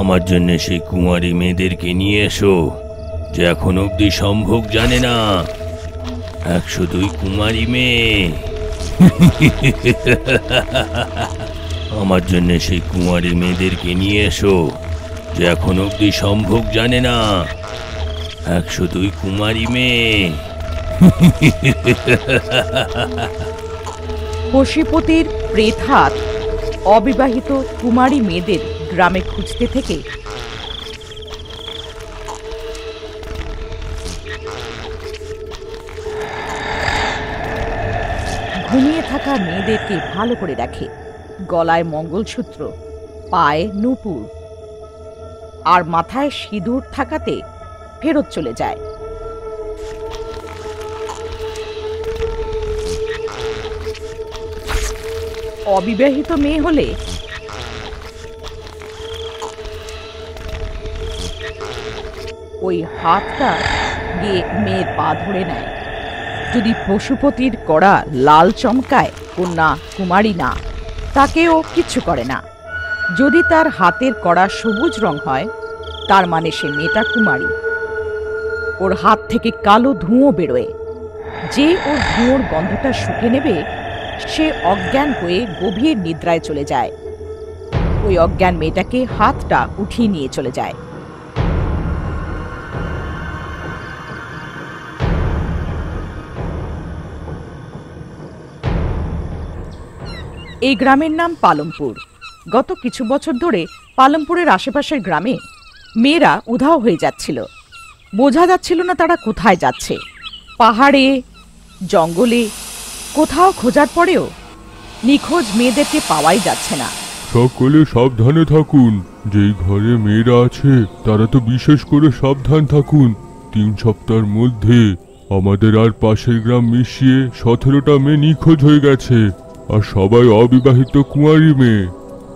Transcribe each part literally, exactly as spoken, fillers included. আমার জন্য সেই কুমারী মেয়েদেরকে নিয়ে এসো যে এখন অবধি সম্ভোগ জানে না। একশো দুই কুমারী মেয়ে, আমার জন্য সেই কুমারী মেয়েদেরকে নিয়ে এসো যে এখন অবধি সম্ভোগ জানে না। একশো দুই কুমারী মেয়ে। পশুপতির প্রেত হাত অবিবাহিত কুমারী মেয়েদের গ্রামে খুঁজতে থেকে ঘুমিয়ে থাকা মেয়েদেরকে ভালো করে রাখে। গলায় মঙ্গলসূত্র, পায়ে নূপুর আর মাথায় সিঁদুর থাকাতে ফেরত চলে যায়। অবিবাহিত মেয়ে হলে ওই হাতটা গিয়ে মেয়ের পা ধরে নেয়। যদি পশুপতির কড়া লাল চমকায়, কন্যা কুমারী না, তাকেও কিচ্ছু করে না। যদি তার হাতের কড়া সবুজ রং হয়, তার মানে সে মেয়েটা কুমারী। ওর হাত থেকে কালো ধুঁয়ো বেরোয়। যে ওর ধুঁয়োর গন্ধটা শুকে নেবে, সে অজ্ঞান হয়ে গভীর নিদ্রায় চলে যায়। ওই অজ্ঞান মেয়েটাকে হাতটা উঠিয়ে নিয়ে চলে যায়। এই গ্রামের নাম পালমপুর। গত কিছু বছর ধরে পালমপুরের আশেপাশের গ্রামে মেয়েরা উধাও হয়ে যাচ্ছিল। বোঝা যাচ্ছিল না তারা কোথায় যাচ্ছে। পাহাড়ে, জঙ্গলে কোথাও খোঁজার পরেও নিখোঁজ মেয়েদেরকে পাওয়াই যাচ্ছে না। সকলে সাবধানে থাকুন। যেই ঘরে মেয়েরা আছে তারা তো বিশেষ করে সাবধান থাকুন। তিন সপ্তাহের মধ্যে আমাদের আর পাশের গ্রাম মিশিয়ে সতেরোটা মেয়ে নিখোঁজ হয়ে গেছে, আর সবাই অবিবাহিত কুমারী মেয়ে।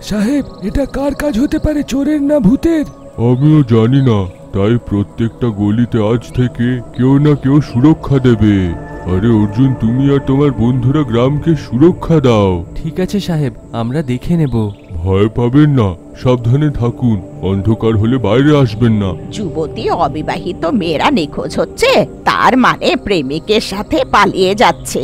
সাহেব, এটা কার কাজ হতে পারে, চোরের না ভূতের? আমিও জানি না। তাই প্রত্যেকটা গলিতে আজ থেকে কেউ না কেউ সুরক্ষা দেবে। আরে অর্জুন, তুমি আর তোমার বন্ধুরা গ্রামকে সুরক্ষা দাও। ঠিক আছে সাহেব, আমরা দেখে নেব। ভয় পাবেন না, সাবধানে থাকুন, অন্ধকার হলে বাইরে আসবেন না। যুবতী অবিবাহিত মেয়েরা নিখোঁজ হচ্ছে, তার মানে প্রেমিকের সাথে পালিয়ে যাচ্ছে।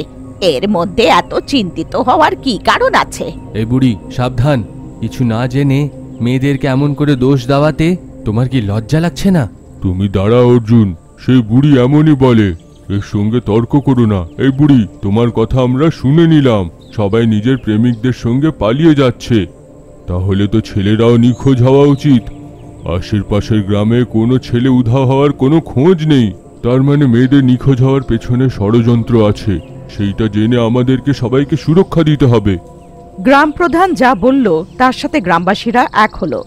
এর মধ্যে এত চিন্তিত হওয়ার কি কারণ আছে? এই বুড়ি, সাবধান। কিছু না জেনে মেয়েদেরকে এমন করে দোষ দেওয়াতে তোমার কি লজ্জা লাগছে না? তুমি দাঁড়াও অর্জুন, সেই বুড়ি এমনই বলে, এর সঙ্গে তর্ক করো না। এই বুড়ি, তোমার কথা আমরা শুনে নিলাম। সবাই নিজের প্রেমিকদের সঙ্গে পালিয়ে যাচ্ছে, তাহলে তো ছেলেরাও নিখোঁজ হওয়া উচিত। আশেপাশের গ্রামে কোনো ছেলে উধাও হওয়ার কোনো খোঁজ নেই, তার মানে মেয়েদের নিখোঁজ হওয়ার পেছনে ষড়যন্ত্র আছে। সেইটা জেনে আমাদেরকে সবাইকে সুরক্ষা দিতে হবে। গ্রাম প্রধান যা বলল তার সাথে গ্রামবাসীরা এক হলো।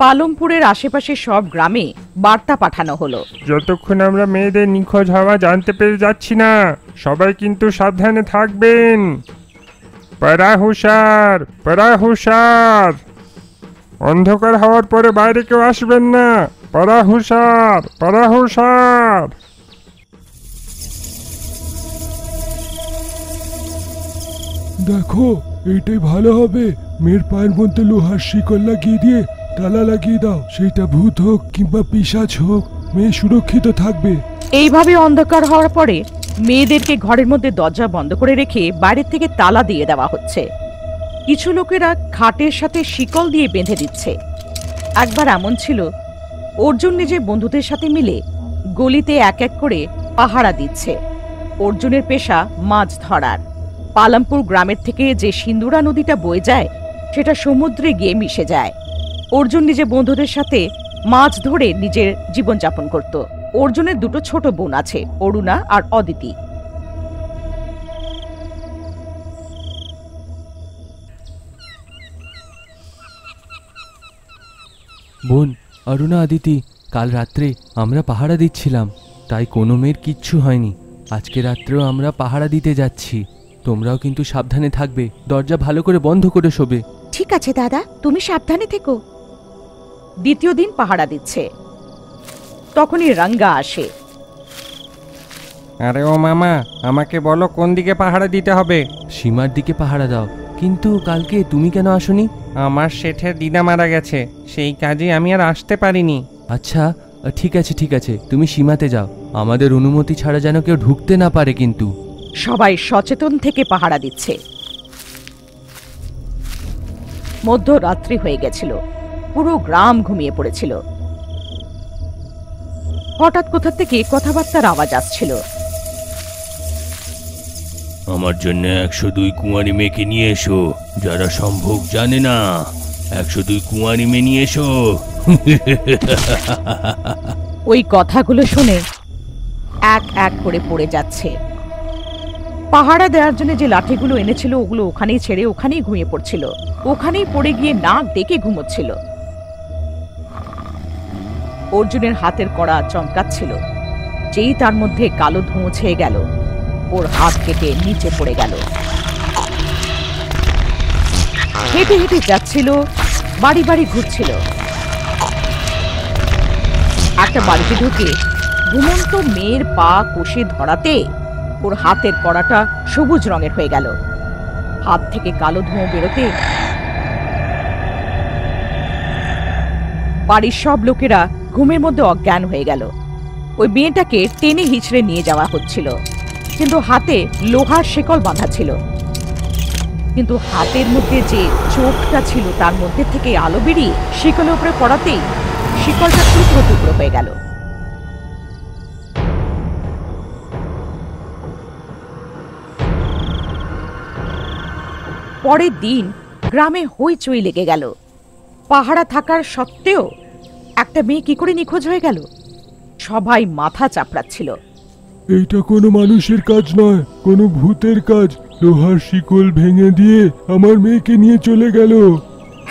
পালমপুরের আশেপাশে সব গ্রামে বার্তা পাঠানো হলো, যতক্ষণ আমরা মেয়েদের নিখোঁজ হওয়া জানতে পেরে যাচ্ছি না, সবাই কিন্তু সাবধানে থাকবেন। পরাহুশার পরাহুশার, অন্ধকার হওয়ার পরে বাইরে কেউ আসবেন না। পরাহুশার পরাহুশার। দেখো, এটাই ভালো হবে। মেয়ের পায়ের মধ্যে লোহার শিকল লাগিয়ে দিয়ে তালা লাগিয়ে দাও। সেটা ভূত হোক কিংবা পিশাচ হোক, মেয়ে সুরক্ষিত থাকবে। এইভাবে অন্ধকার হওয়ার পরে মেয়েদেরকে ঘরের মধ্যে দরজা বন্ধ করে রেখে বাইরে থেকে তালা দিয়ে দেওয়া হচ্ছে। কিছু লোকেরা খাটের সাথে শিকল দিয়ে বেঁধে দিচ্ছে। একবার এমন ছিল, অর্জুন নিজে বন্ধুদের সাথে মিলে গলিতে এক এক করে পাহারা দিচ্ছে। অর্জুনের পেশা মাছ ধরার। পালমপুর গ্রামের থেকে যে সিন্দুরা নদীটা বয়ে যায়, সেটা সমুদ্রে গিয়ে মিশে যায়। অর্জুন নিজে বন্ধুদের সাথে মাছ ধরে নিজের জীবনযাপন করত। অর্জুনের দুটো ছোট বোন আছে, অরুণা আর অদিতি। বোন অরুণা, অদিতি, কাল রাত্রে আমরা পাহারা দিচ্ছিলাম, তাই কোনো মেয়ের কিচ্ছু হয়নি। আজকে রাত্রেও আমরা পাহারা দিতে যাচ্ছি। তোমরাও কিন্তু সাবধানে থাকবে, দরজা ভালো করে বন্ধ করে শোবে। ঠিক আছে দাদা, তুমি সাবধানে থেকো। দ্বিতীয় দিন পাহারা দিচ্ছে, তখনই রঙ্গা আসে। আরে ও মামা, আমাকে বলো কোন দিকে পাহারা দিতে হবে। সীমার দিকে পাহারা দাও। কিন্তু কালকে তুমি কেন আসোনি? আমার শেঠের দিদা মারা গেছে, সেই কাজে আমি আর আসতে পারিনি। আচ্ছা ঠিক আছে ঠিক আছে, তুমি সীমাতে যাও, আমাদের অনুমতি ছাড়া যেন কেউ ঢুকতে না পারে। কিন্তু সবাই সচেতন থেকে পাহারা দিচ্ছে। মধ্যরাত্রি হয়ে গেছিল, পুরো গ্রাম ঘুমিয়ে পড়েছিল। হঠাৎ কোথা থেকে কথাবার্তার আওয়াজ আসছিল। আমার জন্য একশো দুই কুঁয়ারি মেয়েকে নিয়ে এসো, যারা সম্ভব জানে না। একশো দুই কুঁয়ারি মেয়ে নিয়ে এসো। ওই কথাগুলো শুনে এক এক করে পড়ে যাচ্ছে। পাহারা দেওয়ার জন্য যে লাঠিগুলো এনেছিল ওগুলো ওখানেই ছেড়ে ওখানেই ঘুমিয়ে পড়ছিল, ওখানেই পড়ে গিয়ে নাক ডেকে ঘুমোচ্ছিল। অর্জুনের হাতের কড়া চমকাচ্ছিল, যেই তার মধ্যে কালো ধোঁয়া ছেয়ে গেল, ওর হাত কেটে নিচে পড়ে গেল। হেঁটে হেঁটে যাচ্ছিল, বাড়ি বাড়ি ঘুরছিল। একটা বাড়িতে ঢুকে ঘুমন্ত মেয়ের পা কষে ধরাতে ওর হাতের কড়াটা সবুজ রঙের হয়ে গেল। হাত থেকে কালো ধোঁয়া বেরোতে বাড়ির সব লোকেরা ঘুমের মধ্যে অজ্ঞান হয়ে গেল। ওই মেয়েটাকে টেনে হিঁচড়ে নিয়ে যাওয়া হচ্ছিল, কিন্তু হাতে লোহার শেকল বাঁধা ছিল। কিন্তু হাতের মধ্যে যে চোখটা ছিল তার মধ্যে থেকে আলো বেরিয়ে শেকলের উপরে পড়াতেই শেকলটা টুকরো টুকরো হয়ে গেল। পরের দিন গ্রামে হইচই লেগে গেল। পাহারা থাকার সত্ত্বেও একটা মেয়ে কি করে নিখোঁজ হয়ে গেল? সবাই মাথা চাপড়াচ্ছিল। এইটা কোনো মানুষের কাজ নয়, কোনো ভূতের কাজ। লোহার শিকল ভেঙে দিয়ে আমার মেয়েকে নিয়ে চলে গেল।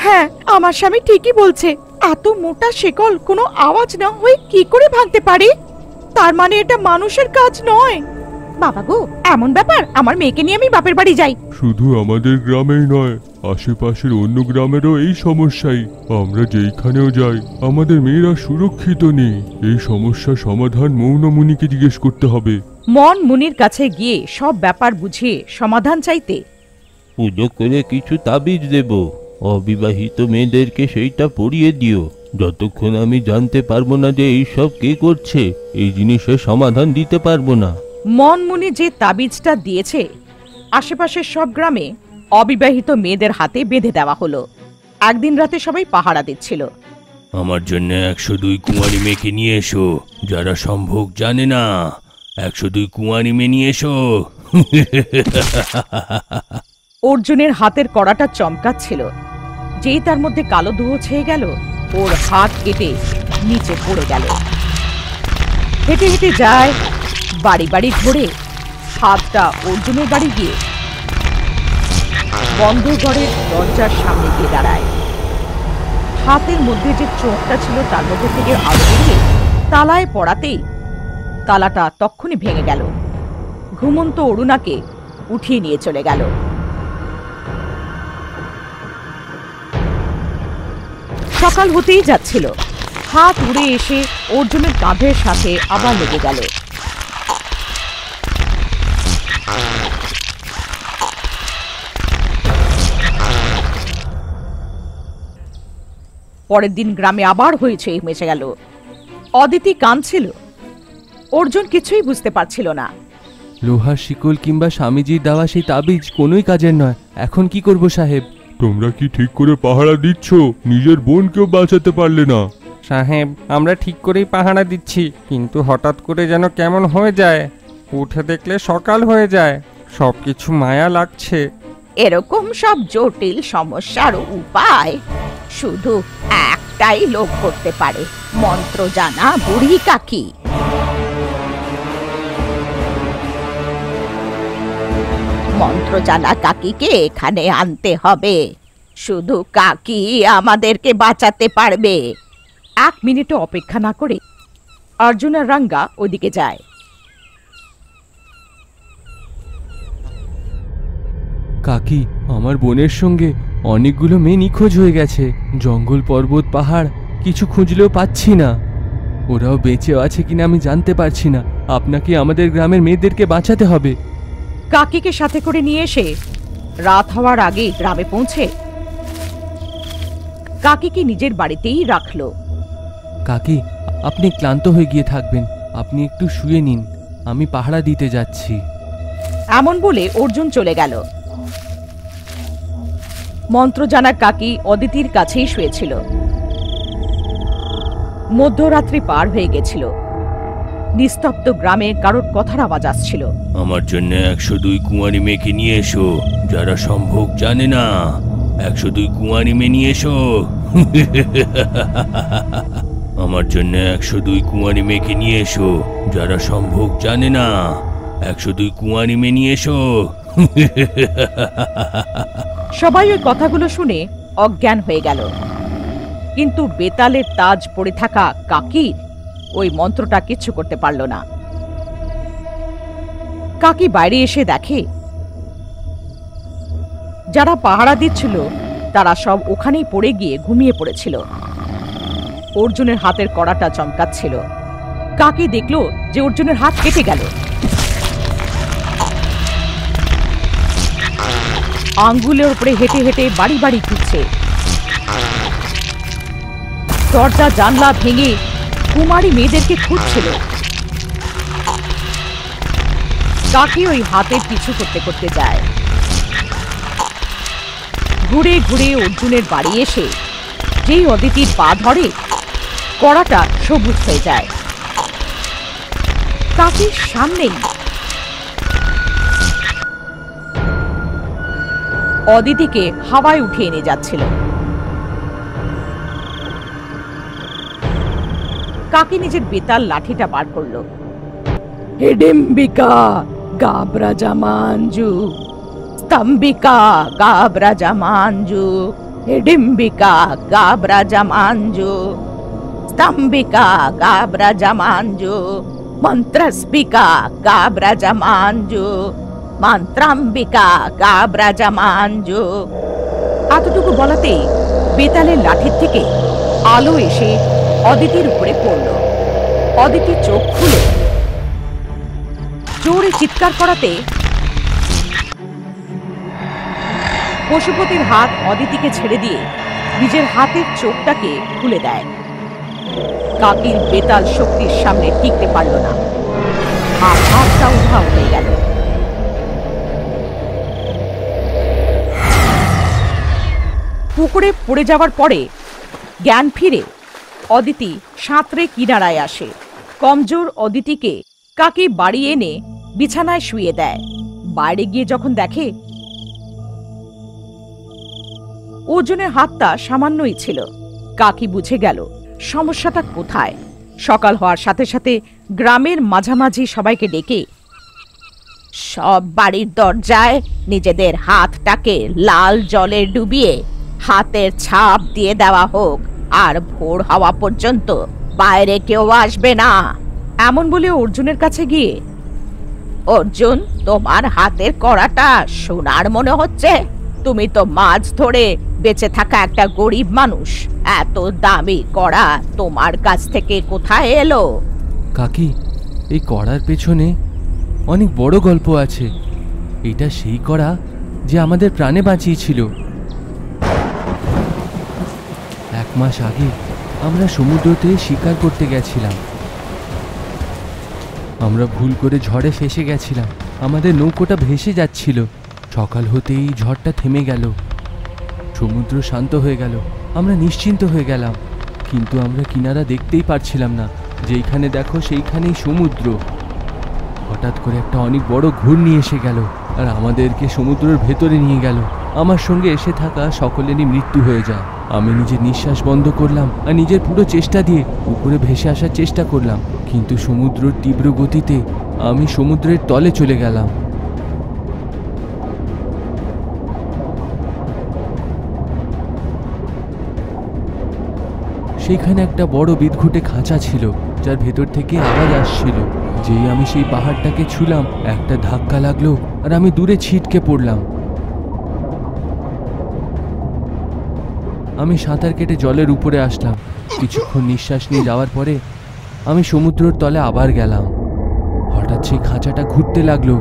হ্যাঁ, আমার স্বামী ঠিকই বলছে। এত মোটা শিকল কোনো আওয়াজ না হয়ে কি করে ভাঙতে পারে? তার মানে এটা মানুষের কাজ নয়। বাবা গো, এমন ব্যাপার! আমার মেয়েকে নিয়ে আমি বাপের বাড়ি যাই। শুধু আমাদের গ্রামেই নয়, আশেপাশের অন্য গ্রামেরও এই সমস্যাই। আমরা যেইখানেও যাই আমাদের মেয়েরা সুরক্ষিত নেই। এই সমস্যা সমাধান মৌনমুনিকে জিজ্ঞেস করতে হবে। মন মুনির কাছে গিয়ে সব ব্যাপার বুঝিয়ে সমাধান চাইতে। পুজো করে কিছু তাবিজ দেব, অবিবাহিত মেয়েদেরকে সেইটা পরিয়ে দিও। যতক্ষণ আমি জানতে পারবো না যে এইসব কে করছে, এই জিনিসের সমাধান দিতে পারবো না। মন মুনি যে তাবিজটা দিয়েছে, আশেপাশের সব গ্রামে অবিবাহিত মেয়েদের হাতে বেঁধে দেওয়া হলো। একদিন রাতে সবাই পাহারা দিচ্ছিল। আমার জন্য একশো দুই কুঁয়ারি মেয়েকে নিয়ে এসো, যারা সম্ভব জানে না। একশো দুই কুঁয়ারি মেয়ে নিয়ে এসো। অর্জুনের হাতের কড়াটা চমকাচ্ছিল, যেই তার মধ্যে কালো ধোঁয়া ছেয়ে গেল, ওর হাত কেটে নিচে পড়ে গেল। হেঁটে হেঁটে যায়, বাড়ি বাড়ি ঘুরে হাতটা অর্জুনের বাড়ি গিয়ে বন্ধ ঘরের দরজার সামনে গিয়ে দাঁড়ায়। হাতের মধ্যে যে চোখটা ছিল তার মধ্যে থেকে আলো বেরিয়ে তালায় পড়াতেই তালাটা তক্ষুনি ভেঙে গেল। ঘুমন্ত অরুণাকে উঠিয়ে নিয়ে চলে গেল। সকাল হতেই যাচ্ছিল, হাত উড়ে এসে অর্জুনের কাঁধের সাথে আবার লেগে গেল। পরের দিন গ্রামে আবার হয়েছে মেচে গেল। অদিতি কাঁদছিল, অর্জুন কিছুই বুঝতে পারছিল না। লোহার শিকল কিংবা স্বামীজির দেওয়া সেই তাবিজ কোনোই কাজের নয়। এখন কি করব সাহেব? তোমরা কি ঠিক করে পাহারা দিচ্ছ? নিজের বোনকেও বাঁচাতে পারলে না। সাহেব, আমরা ঠিক করেই পাহারা দিচ্ছি, কিন্তু হঠাৎ করে যেন কেমন হয়ে যায়। উঠে দেখলে সকাল হয়ে যায়। সবকিছু মায়া লাগছে। এরকম সব জটিল সমস্যার উপায় শুধু একটাই লোক করতে পারে, মন্ত্র জানা বুড়ি কাকি। মন্ত্র জানা কাকিকে এখানে আনতে হবে। শুধু কাকি আমাদেরকে বাঁচাতে পারবে। এক মিনিটও অপেক্ষা না করে অর্জুন আর রঙ্গা ওদিকে যায়। কাকি, আমার বোনের সঙ্গে অনেকগুলো মেয়ে নিখোঁজ হয়ে গেছে। জঙ্গল, পর্বত, পাহাড় কিছু খুঁজলেও পাচ্ছি না। ওরাও বেঁচে আছে কিনা আমি জানতে পারছি না। আপনাকে আমাদের গ্রামের মেয়েদেরকে বাঁচাতে হবে। কাকিকে সাথে করে নিয়ে এসে রাত হওয়ার আগেই গ্রামে পৌঁছে কাকীকে নিজের বাড়িতেই রাখলো। কাকী আপনি ক্লান্ত হয়ে গিয়ে থাকবেন, আপনি একটু শুয়ে নিন, আমি পাহারা দিতে যাচ্ছি। এমন বলে অর্জুন চলে গেল। মন্ত্র জানা কাকী অদিতির কাছেই শুয়েছিল। মধ্যরাত্রি পার হয়ে গেছিল। নিস্তব্ধ গ্রামে কারোর কথার আওয়াজ আসছিল। আমার জন্য একশো দুই কুমারী মেয়েকে নিয়ে এসো, যারা সম্ভব জানে না, একশো দুই কুমারী মেয়ে নিয়ে এসো, আমার জন্য একশো দুই কুমারী মেয়েকে নিয়ে এসো, যারা সম্ভব জানে না, একশো দুই কুমারী মেয়ে নিয়ে এসো। সবাই ওই কথাগুলো শুনে অজ্ঞান হয়ে গেল, কিন্তু বেতালের তাজ পড়ে থাকা কাকি ওই মন্ত্রটা কিচ্ছু করতে পারল না। কাকি বাইরে এসে দেখে যারা পাহারা দিচ্ছিল তারা সব ওখানেই পড়ে গিয়ে ঘুমিয়ে পড়েছিল। অর্জুনের হাতের কড়াটা চমকাচ্ছিল। কাকি দেখল যে অর্জুনের হাত কেটে গেল, আঙ্গুলের উপরে হেঁটে হেঁটে বাড়ি বাড়ি ঘুরছে, দরজা জানলা ভেঙে কুমারী মেয়েদেরকে খুঁজছিল। কাকি ওই হাতের পিছু করতে করতে যায়, ঘুরে ঘুরে অর্জুনের বাড়ি এসে যেই অদিতির পা ধরে কড়াটা সবুজ হয়ে যায়। কাকির সামনেই অদিতিকে হাওয়ায় উঠিয়ে নিয়ে যাচ্ছিল। কাকি নিজের বেতাল লাঠিটা বার করল। হিডিম্বিকা গাব্রাজামাঞ্জু, স্তম্ভিকা গাব্রাজামাঞ্জু, হিডিম্বিকা গাব্রাজামাঞ্জু, স্তম্ভিকা গাব্রাজামাঞ্জু, মন্ত্রস্পিকা গাব্রাজামাঞ্জু, মন্ত্রাম্বিকা গাব্রাজামাঞ্জু। এতটুকু বলাতেই বেতালের লাঠির থেকে আলো এসে অদিতির উপরে পড়ল। অদিতি চোখ খুলে জোরে চিৎকার করাতে পশুপতির হাত অদিতিকে ছেড়ে দিয়ে নিজের হাতের চোখটাকে খুলে দেয়। কাকির বেতাল শক্তির সামনে টিকতে পারল না, আর হাতটা উধাও হয়ে গেল। পুকুরে পড়ে যাওয়ার পরে জ্ঞান ফিরে অদিতি সাঁতরে কিনারায় আসে। কমজোর অদিতিকে কাকি বাড়ি এনে বিছানায় শুয়ে দেয়। বাইরে গিয়ে যখন দেখে ওজনের হাতটা সামান্যই ছিল, কাকি বুঝে গেল সমস্যাটা কোথায়। সকাল হওয়ার সাথে সাথে গ্রামের মাঝামাঝি সবাইকে ডেকে সব বাড়ির দরজায় নিজেদের হাতটাকে লাল জলে ডুবিয়ে হাতের ছাপ দিয়ে দেওয়া হোক, আর ভোর হওয়া পর্যন্ত বাইরে কেউ আসবে না। এমন বলে অর্জুনের কাছে গিয়ে, অর্জুন তোমার হাতের কড়াটা সোনার মনে হচ্ছে, তুমি তো মাছ ধরে বেঁচে থাকা একটা গরিব মানুষ, এত দামি কড়া তোমার কাছ থেকে কোথায় এলো? কাকি এই কড়ার পেছনে অনেক বড় গল্প আছে, এটা সেই কড়া যে আমাদের প্রাণে বাঁচিয়েছিল। এক মাস আগে আমরা সমুদ্রতে শিকার করতে গেছিলাম, আমরা ভুল করে ঝড়ে ফেসে গেছিলাম, আমাদের নৌকোটা ভেসে যাচ্ছিল। সকাল হতেই ঝড়টা থেমে গেল, সমুদ্র শান্ত হয়ে গেল, আমরা নিশ্চিন্ত হয়ে গেলাম। কিন্তু আমরা কিনারা দেখতেই পারছিলাম না, যেইখানে দেখো সেইখানেই সমুদ্র। হঠাৎ করে একটা অনেক বড় ঘূর্ণি এসে গেল আর আমাদেরকে সমুদ্রের ভেতরে নিয়ে গেল। আমার সঙ্গে এসে থাকা সকলেরই মৃত্যু হয়ে যায়। আমি নিজের নিঃশ্বাস বন্ধ করলাম আর নিজের পুরো চেষ্টা দিয়ে উপরে ভেসে আসার চেষ্টা করলাম, কিন্তু সমুদ্রের তীব্র গতিতে আমি সমুদ্রের তলে চলে গেলাম। সেখানে একটা বড় বিদঘুটে খাঁচা ছিল, যার ভেতর থেকে আওয়াজ আসছিল। যেই আমি সেই পাহাড়টাকে ছুঁলাম, একটা ধাক্কা লাগলো আর আমি দূরে ছিটকে পড়লাম। আমি সাঁতার কেটে জলের উপরে আসলাম। কিছুক্ষণ নিঃশ্বাস নিয়ে যাওয়ার পরে আমি সমুদ্রের তলে আবার গেলাম। হঠাৎ সেই খাঁচাটা ঘুরতে লাগলো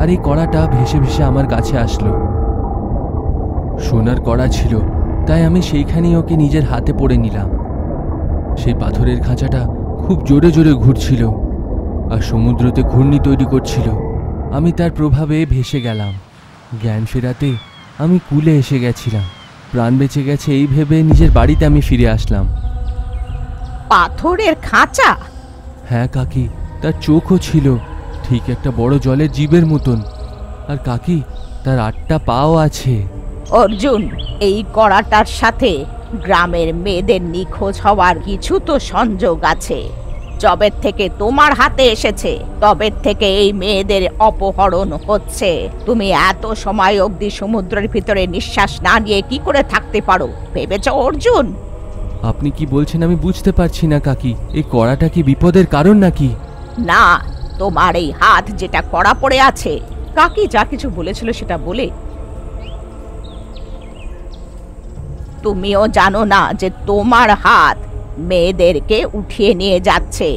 আর এই কড়াটা ভেসে ভেসে আমার কাছে আসলো। সোনার কড়া ছিল, তাই আমি সেইখানেই ওকে নিজের হাতে পড়ে নিলাম। সেই পাথরের খাঁচাটা খুব জোরে জোরে ঘুরছিল আর সমুদ্রতে ঘূর্ণি তৈরি করছিল। আমি তার প্রভাবে ভেসে গেলাম। জ্ঞান ফেরাতে আমি কুলে এসে গেছিলাম। প্রাণ বেঁচে গেছে এই ভেবে নিজের বাড়িতে আমি ফিরে আসলাম। পাথরের খাঁচা? হ্যাঁ কাকি, তার চোখও ছিল ঠিক একটা বড় জলের জীবের মতন। আর কাকি, তার আটটা পাও আছে। অর্জুন, এই কড়াটার সাথে গ্রামের মেয়েদের নিখোঁজ হওয়ার কিছু তো সংযোগ আছে। যবে থেকে তোমার হাতে এসেছে তবে থেকে এই মেয়েদের অপহরণ হচ্ছে। তুমি এত সময় অবধি সমুদ্রের ভিতরে নিঃশ্বাস না নিয়ে কি করে থাকতে পারো ভেবেছ অর্জুন? আপনি কি বলছেন আমি বুঝতে পারছি না কাকি। এই কড়াটা কি বিপদের কারণ নাকি? না, তোমার এই হাত যেটা কড়া পড়ে আছে। কাকি যা কিছু বলেছিল সেটা বলে তুমিও জানো না যে তোমার হাত মেয়েদেরকে উঠিয়ে নিয়ে যাচ্ছে।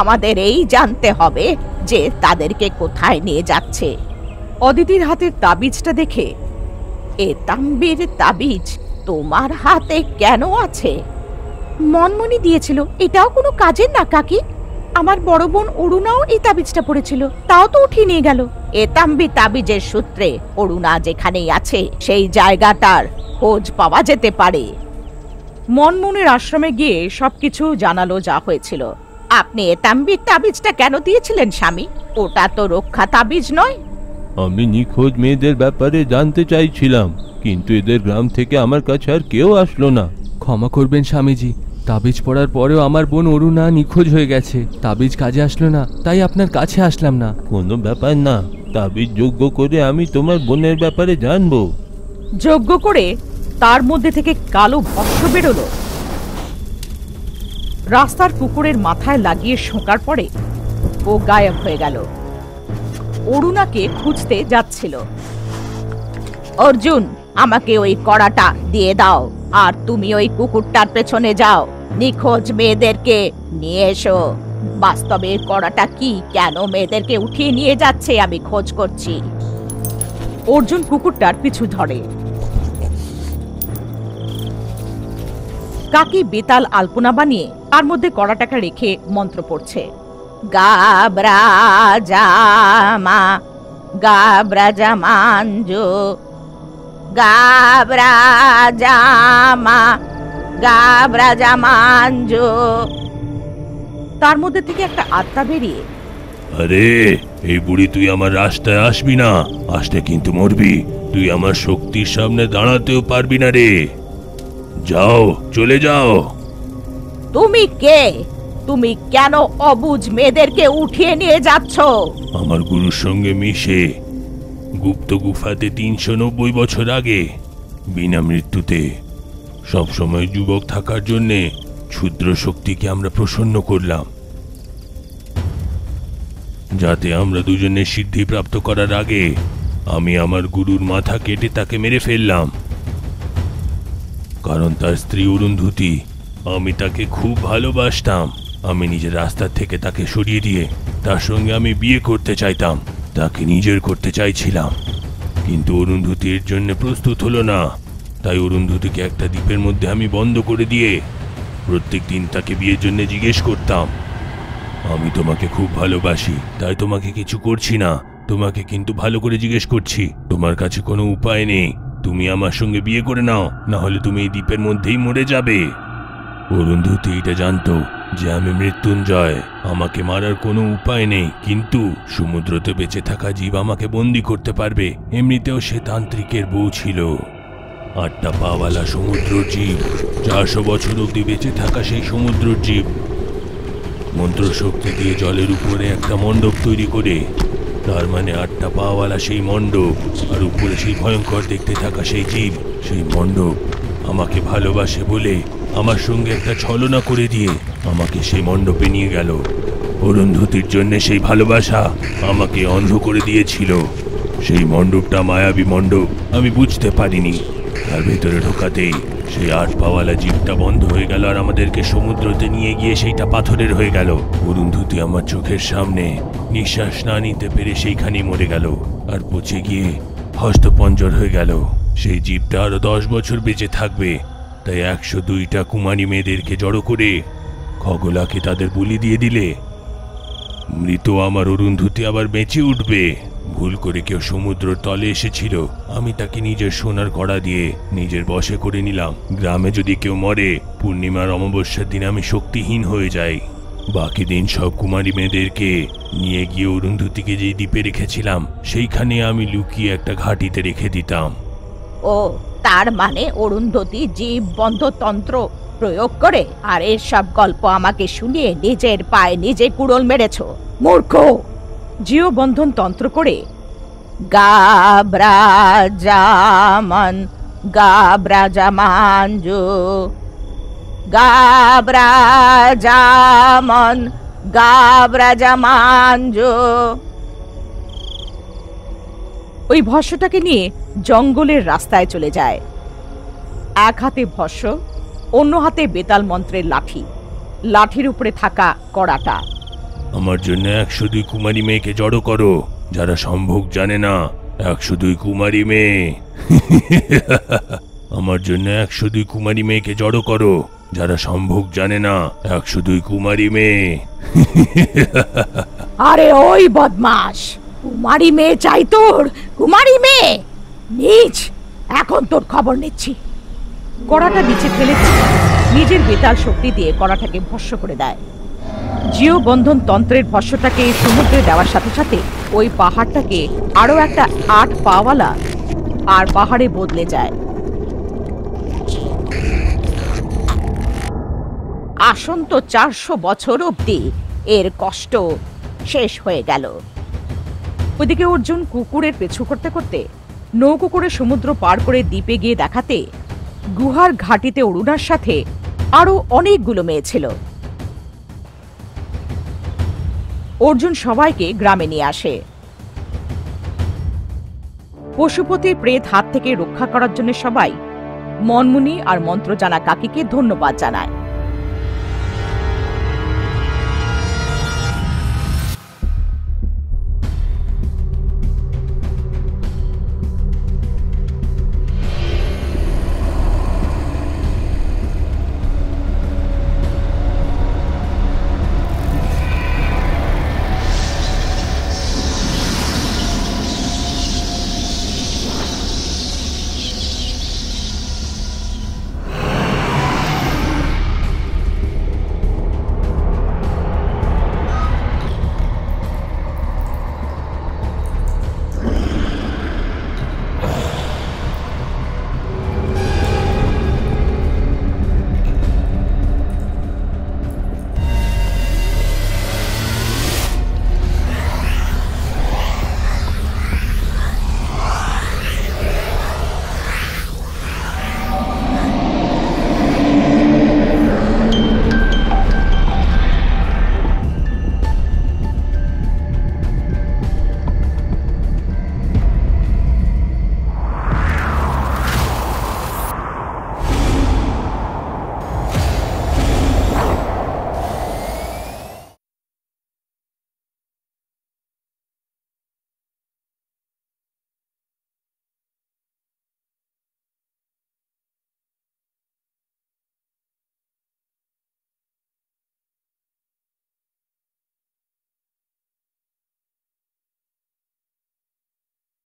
আমাদের এই জানতে হবে যে তাদেরকে কোথায় নিয়ে যাচ্ছে। অদিতির হাতের তাবিজটা দেখে, এ তাম্বির তাবিজ তোমার হাতে কেন আছে? মনমনি দিয়েছিল, এটাও কোনো কাজের না কাকি। আমার বড় বোন অরুণাও এই তাবিজটা পড়েছিল, তাও তো উঠিয়ে নিয়ে গেল। এ তাম্বি তাবিজের সূত্রে অরুণা যেখানেই আছে সেই জায়গাটার খোঁজ পাওয়া যেতে পারে। মনমনির আশ্রমে গিয়ে সবকিছু জানালো যা হয়েছিল। আপনি এ তাম্বির তাবিজটা কেন দিয়েছিলেন স্বামী? ওটা তো রক্ষা তাবিজ নয়। আমি নিখোঁজ মেয়েদের ব্যাপারে জানতে চাইছিলাম, কিন্তু এদের গ্রাম থেকে আমার কাছে আর কেউ আসলো না। ক্ষমা করবেন স্বামীজি, তাবিজ পড়ার পরেও আমার বোন অরুণা নিখোঁজ হয়ে গেছে। তাবিজ কাজে আসলো না, তাই আপনার কাছে আসলাম না। কোনো ব্যাপার না, তাবিজ যোগ্য করে আমি তোমার বোনের ব্যাপারে জানবো। যোগ্য করে তার মধ্যে থেকে কালো ভস্ম বেরোলো। রাস্তার কুকুরের মাথায় লাগিয়ে শোকার পরে ও গায়েব হয়ে গেল। অরুণাকে খুঁজতে যাচ্ছিল। অর্জুন, আমাকে ওই কড়াটা দিয়ে দাও আর তুমি ওই কুকুরটার পেছনে যাও, নিখোঁজ মেয়েদেরকে নিয়ে এসো। বাস্তবে কড়াটা কি, কেন মেয়েদেরকে উঠিয়ে নিয়ে যাচ্ছে আমি খোঁজ করছি। অর্জুন কুকুরটার পিছু ধরে। কাকি বেতাল আলপনা বানিয়ে তার মধ্যে কড়াটাকে রেখে মন্ত্র পড়ছে, গাব্রা জামা গাব্রা জামাঞ্জো গাব্রা জামা গাব্রা জামাঞ্জো। তার মধ্যে থেকে একটা আত্মা বেরিয়ে, আরে এই বুড়ি, তুই আমার রাস্তায় আসবি না, আসতে কিন্তু মরবি। তুই আমার শক্তির সামনে দাঁড়াতেও পারবি না রে। যাও, চলে যাও। তুমি কে? তুমি কেন অবুজ মেয়েদেরকে উঠিয়ে নিয়ে যাচ্ছ? আমার গুরুর সঙ্গে মিশে গুপ্ত গুফাতে তিনশো নব্বই বছর আগে বিনা মৃত্যুতে সবসময় যুবক থাকার জন্যে ক্ষুদ্র শক্তিকে আমরা প্রসন্ন করলাম, যাতে আমরা দুজনে সিদ্ধি প্রাপ্ত করার আগে আমি আমার গুরুর মাথা কেটে তাকে মেরে ফেললাম। কারণ তার স্ত্রী অরুন্ধতি, আমি তাকে খুব ভালোবাসতাম। আমি নিজের রাস্তা থেকে তাকে সরিয়ে দিয়ে তার সঙ্গে আমি বিয়ে করতে চাইতাম, তাকে নিজের করতে চাইছিলাম। কিন্তু অরুন্ধতি এর জন্য প্রস্তুত হলো না। তাই অরুন্ধতিকে একটা দ্বীপের মধ্যে আমি বন্ধ করে দিয়ে প্রত্যেক দিন তাকে বিয়ের জন্য জিজ্ঞেস করতাম, আমি তোমাকে খুব ভালোবাসি, তাই তোমাকে কিছু করছি না, তোমাকে কিন্তু ভালো করে জিজ্ঞেস করছি, তোমার কাছে কোনো উপায় নেই, তুমি আমার সঙ্গে বিয়ে করে নাও, না হলে তুমি এই দ্বীপের মধ্যেই মরে যাবে। অরুন্ধতি এটা জানতো যে আমি মৃত্যুঞ্জয়, আমাকে মারার কোনো উপায় নেই, কিন্তু সমুদ্রতে বেঁচে থাকা জীব আমাকে বন্দি করতে পারবে। এমনিতেও সে তান্ত্রিকের বউ ছিল। আটটা পাওয়ালা সমুদ্র জীব, চারশো বছর অব্দি বেঁচে থাকা সেই সমুদ্র জীব মন্ত্র শক্তি দিয়ে জলের উপরে একটা মণ্ডপ তৈরি করে, তার মানে আটটা পাওয়ালা সেই মণ্ডপ আর উপরে সেই ভয়ঙ্কর দেখতে থাকা সেই জীব, সেই মণ্ডপ আমাকে ভালোবাসে বলে আমার সঙ্গে একটা ছলনা করে দিয়ে আমাকে সেই মণ্ডপে নিয়ে গেল। অরুন্ধতির জন্যে সেই ভালোবাসা আমাকে অন্ধ করে দিয়েছিল। সেই মণ্ডপটা মায়াবী মণ্ডপ, আমি বুঝতে পারিনি। তার ভেতরে ঢোকাতেই সেই আট পাওয়ালা জীবটা বন্ধ হয়ে গেল আর আমাদেরকে সমুদ্রতে নিয়ে গিয়ে সেইটা পাথরের হয়ে গেল। অরুন্ধতি আমার চোখের সামনে নিঃশ্বাস না নিতে পেরে সেইখানেই মরে গেল আর পচে গিয়ে হস্তপঞ্জর হয়ে গেল। সেই জীবটা আরো দশ বছর বেঁচে থাকবে। তাই একশো দুইটা কুমারী মেয়েদেরকে জড়ো করে খগলাকে তাদের বলি দিয়ে দিলে মৃত আমার অরুন্ধতি আবার বেঁচে উঠবে। ভুল করে কেউ সমুদ্রের তলে এসেছিল, আমি তাকে নিজের সোনার কড়া দিয়ে নিজের বশে করে নিলাম। গ্রামে যদি কেউ মরে, পূর্ণিমার অমাবস্যার দিন আমি শক্তিহীন হয়ে যাই। বাকি দিন সব কুমারী মেয়েদেরকে নিয়ে গিয়ে অরুন্ধতিকে যে দ্বীপে রেখেছিলাম সেইখানে আমি লুকিয়ে একটা ঘাটিতে রেখে দিতাম। ও, তার মানে অরুন্ধতি জীব বন্ধতন্ত্র প্রয়োগ করে আর এর সব গল্প আমাকে শুনিয়ে নিজের পায়ে নিজে কুড়োল মেরেছ মূর্খ। জীব বন্ধন তন্ত্র করে গাব্রাজামান গাব্রাজামানজু গাব্রাজামান গাব্রাজামানজু ওই ভস্যটাকে নিয়ে জঙ্গলের রাস্তায় চলে যায়। এক হাতে ভস্য, অন্য হাতে বেতাল মন্ত্রের লাঠি, লাঠির উপরে থাকা কড়াটা। আমার জন্য একশো দুই কুমারী মেয়েকে জড়ো করো, যারা সম্ভোগ জানে না। একশো দুই কুমারী মেয়ে আমার জন্য একশো দুই কুমারী মেয়েকে জড়ো করো, যারা সম্ভোগ জানে না। একশো দুই কুমারী মেয়ে। আরে ওই বদমাস, কুমারী মেয়ে চাই তোর? কুমারী মেয়ে নিজ, এখন তোর খবর নিচ্ছি। কড়াটা নিচে ফেলেছে, নিজের বেতাল শক্তি দিয়ে কড়াটাকে ভস্ম করে দেয়। জিও বন্ধন তন্ত্রের ভস্যটাকে সমুদ্রে দেওয়ার সাথে সাথে ওই পাহাড়টাকে আরো একটা আট পাওয়ালা আর পাহাড়ে বদলে যায়। আসন্ত চারশো বছর অব্দি এর কষ্ট শেষ হয়ে গেল। ওদিকে অর্জুন কুকুরের পিছু করতে করতে নৌকো করে সমুদ্র পার করে দ্বীপে গিয়ে দেখাতে গুহার ঘাটিতে অরুণার সাথে আরো অনেকগুলো মেয়ে ছিল। অর্জুন সবাইকে গ্রামে নিয়ে আসে। পশুপতির প্রেত হাত থেকে রক্ষা করার জন্য সবাই মনমুনি আর মন্ত্র জানা কাকিকে ধন্যবাদ জানায়।